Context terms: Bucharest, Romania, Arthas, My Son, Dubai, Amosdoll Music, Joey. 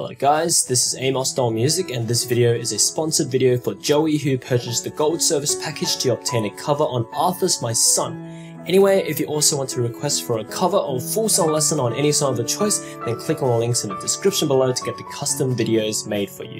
Hello guys, this is Amosdoll Music and this video is a sponsored video for Joey who purchased the gold service package to obtain a cover on Arthas, My Son. Anyway, if you also want to request for a cover or full song lesson on any song of your choice, then click on the links in the description below to get the custom videos made for you.